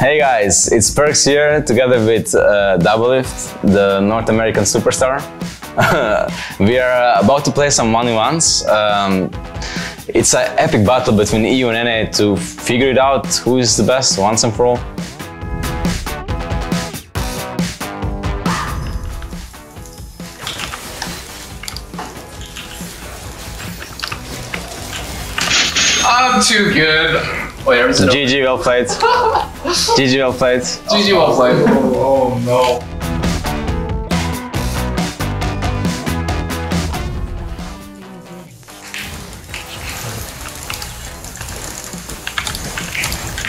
Hey guys, it's Perkz here together with Doublelift, the North American superstar. We are about to play some 1v1s. It's an epic battle between EU and NA to figure it out who is the best once and for all. I'm too good. Wait, GG, well played. GG, well played. GG, well played. Oh, oh no.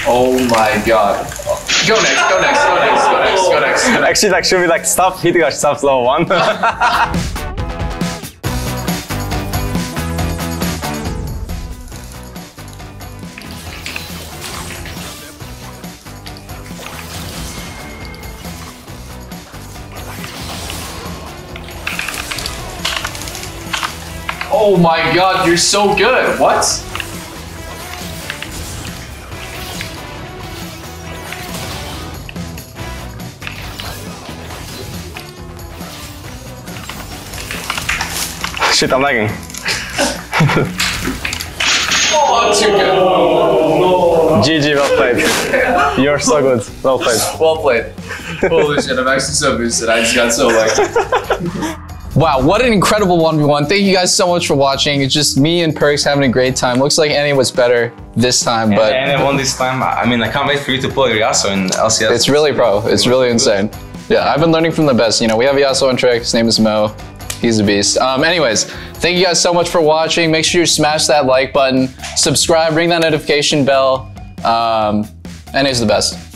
Oh my god. Go next, go next, go next, go next, go next. Go next. Actually, like, should we like stop hitting ourselves level 1? Oh my god, you're so good. What? Shit, I'm lagging. Oh, I'm too good. Oh, no. GG, well played. You're so good. Well played. Well played. Holy shit, I'm actually so boosted. I just got so lagging. Wow, what an incredible 1v1. Thank you guys so much for watching. It's just me and Perkz having a great time. Looks like NA was better this time, but... Yeah, NA won this time. I mean, I can't wait for you to play Yasuo in LCS. It's really pro. It's really insane. Yeah, I've been learning from the best. You know, we have Yasuo on Trick. His name is Mo. He's a beast. Anyways, thank you guys so much for watching. Make sure you smash that like button. Subscribe, ring that notification bell. NA's the best.